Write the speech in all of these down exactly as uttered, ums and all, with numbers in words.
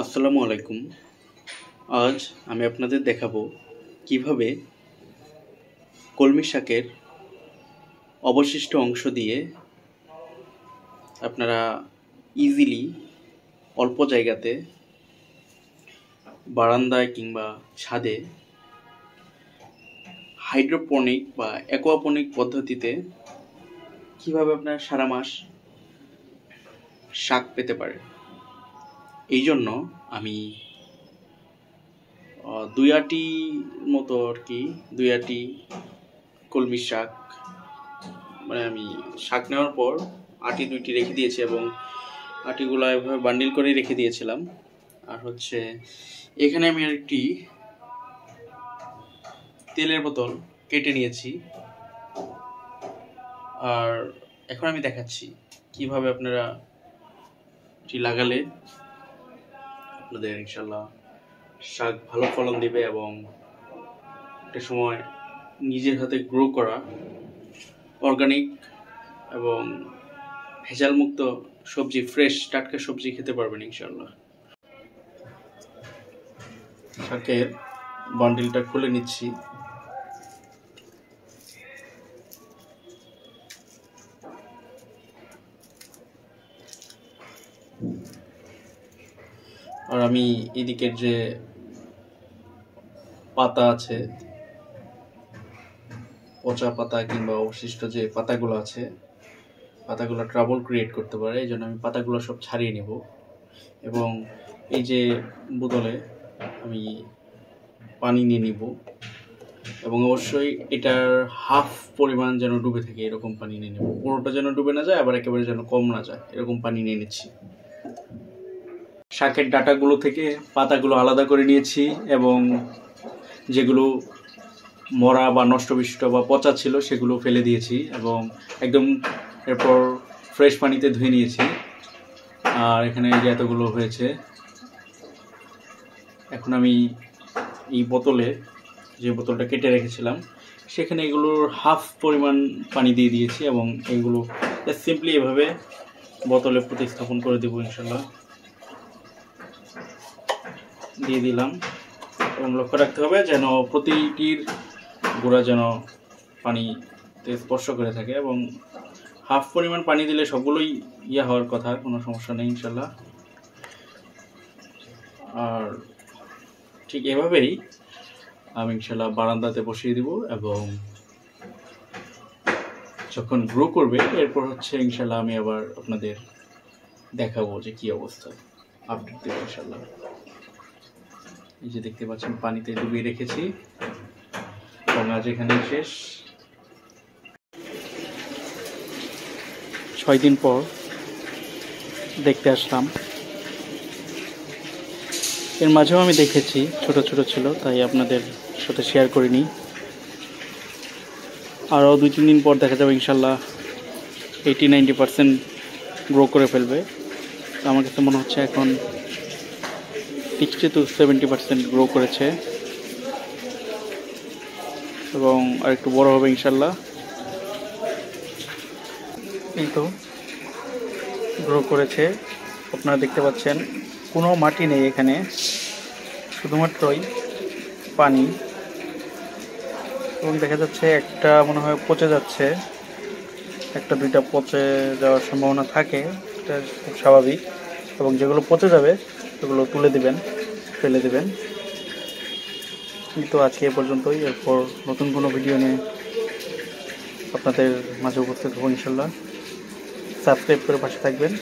আসসালামু আলাইকুম। আজ আমি আপনাদের দেখাবো কিভাবে কলমি শাকের অবশিষ্ট অংশ দিয়ে আপনারা ইজিলি অল্প জায়গাতে বারান্দায় কিংবা ছাদে হাইড্রোপনিক বা অ্যাকোয়াপনিক পদ্ধতিতে কিভাবে আপনারা সারা মাস শাক পেতে পারে। এই জন্য আমি দুই আটি মতো আর কি দুই আটি কলমি শাক, মানে আমি শাক নেওয়ার পর আটি দুইটি রেখে দিয়েছি এবং আটিগুলো এভাবে বান্ডিল করে রেখে দিয়েছিলাম। আর হচ্ছে এখানে আমি একটি তেলের বোতল কেটে নিয়েছি। আর এখন আমি দেখাচ্ছি কিভাবে আপনারা এটি লাগালে আপনাদের ইনশাল্লাহ শাক ভালো ফলন দিবে এবং একটা সময় নিজের হাতে গ্রো করা অর্গানিক এবং ভেজাল মুক্ত সবজি, ফ্রেশ টাটকা সবজি খেতে পারবেন ইনশাল্লাহ। শাকের বান্ডিলটা খুলে নিচ্ছি। আর আমি এদিকের যে পাতা আছে, পচা পাতা কিংবা অবশিষ্ট যে পাতাগুলো আছে, পাতাগুলো ট্রাবল ক্রিয়েট করতে পারে, এই জন্য আমি পাতাগুলো সব ছাড়িয়ে নেব। এবং এই যে বোতলে আমি পানি নিয়ে নিব এবং অবশ্যই এটার হাফ পরিমাণ যেন ডুবে থাকে এরকম পানি নিয়ে নেব। পুরোটা যেন ডুবে না যায়, আবার একেবারে যেন কম না যায় এরকম পানি নিয়ে নিচ্ছি। শাকের ডাটাগুলো থেকে পাতাগুলো আলাদা করে নিয়েছি এবং যেগুলো মরা বা নষ্টবিষ্ট বা পচা ছিল সেগুলো ফেলে দিয়েছি এবং একদম এরপর ফ্রেশ পানিতে ধুয়ে নিয়েছি। আর এখানে যে এতগুলো হয়েছে, এখন আমি এই বোতলে, যে বোতলটা কেটে রেখেছিলাম, সেখানে এগুলোর হাফ পরিমাণ পানি দিয়ে দিয়েছি এবং এগুলো সিম্পলি এভাবে বোতলে প্রতিস্থাপন করে দেবো ইনশাল্লাহ। দিয়ে দিলাম এবং লক্ষ্য রাখতে হবে যেন প্রতিটির গোড়া যেন পানিতে স্পর্শ করে থাকে এবং হাফ পরিমাণ পানি দিলে সবগুলোই ইয়া হওয়ার কথা, কোনো সমস্যা নেই ইনশাল্লাহ। আর ঠিক এভাবেই আমি ইনশাল্লাহ বারান্দাতে বসিয়ে দেব এবং যখন গ্রো করবে এরপর হচ্ছে ইনশাল্লাহ আমি আবার আপনাদের দেখাবো যে কী অবস্থা, আপডেট দেবো ইনশাল্লাহ। এই যে দেখতে পাচ্ছেন পানিতে ডুবিয়ে রেখেছি এবং আজ এখানে শেষ। ছয় দিন পর দেখতে আসলাম। এর মাঝেও আমি দেখেছি, ছোট ছোট ছিল তাই আপনাদের সাথে শেয়ার করিনি। আরও দুই তিন দিন পর দেখা যাবে ইনশাল্লাহ এইটি নাইনটি পার্সেন্ট গ্রো করে ফেলবে। আমার কাছে মনে হচ্ছে এখন sixty to seventy percent grow করেছে এবং আর একটু বড়ো হবে ইনশাল্লাহ। এই তো গ্রো করেছে, আপনারা দেখতে পাচ্ছেন কোনো মাটি নেই এখানে, শুধুমাত্রই পানি। এবং দেখা যাচ্ছে একটা মনে হয় পচে যাচ্ছে, একটা দুইটা পচে যাওয়ার সম্ভাবনা থাকে, এটা খুব স্বাভাবিক। এবং যেগুলো পচে যাবে সেগুলো তুলে দিবেন, ফেলে দেবেন। কিন্তু আজকে এ পর্যন্তই, এরপর নতুন কোনো ভিডিও নিয়ে আপনাদের মাঝে উপস্থিত হব ইনশাল্লাহ। সাবস্ক্রাইব করে পাশে থাকবেন,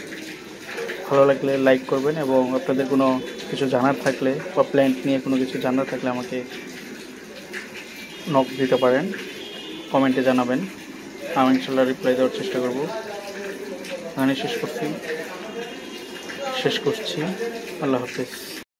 ভালো লাগলে লাইক করবেন এবং আপনাদের কোনো কিছু জানার থাকলে বা প্ল্যান্ট নিয়ে কোনো কিছু জানার থাকলে আমাকে নক দিতে পারেন, কমেন্টে জানাবেন, আমি ইনশাল্লাহ রিপ্লাই দেওয়ার চেষ্টা করব। আমি শেষ করছি শেষ করছি আল্লাহ হাফেজ।